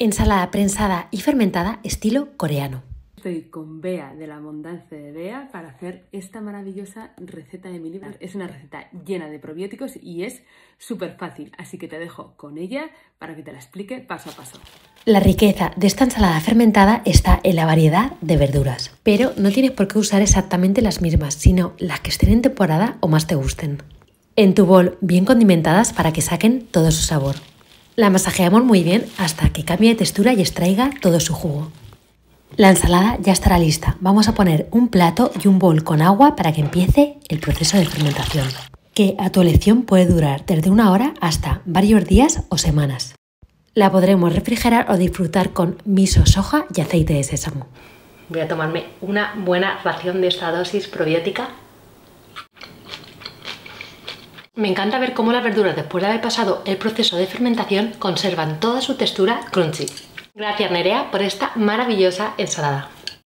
Ensalada prensada y fermentada estilo coreano. Estoy con Bea de la Abundancia de Bea para hacer esta maravillosa receta de mi libro. Es una receta llena de probióticos y es súper fácil, así que te dejo con ella para que te la explique paso a paso. La riqueza de esta ensalada fermentada está en la variedad de verduras, pero no tienes por qué usar exactamente las mismas, sino las que estén en temporada o más te gusten. En tu bol, bien condimentadas para que saquen todo su sabor. La masajeamos muy bien hasta que cambie de textura y extraiga todo su jugo. La ensalada ya estará lista. Vamos a poner un plato y un bol con agua para que empiece el proceso de fermentación, que a tu elección puede durar desde una hora hasta varios días o semanas. La podremos refrigerar o disfrutar con miso, soja y aceite de sésamo. Voy a tomarme una buena ración de esta dosis probiótica. Me encanta ver cómo las verduras, después de haber pasado el proceso de fermentación, conservan toda su textura crunchy. Gracias Nerea por esta maravillosa ensalada.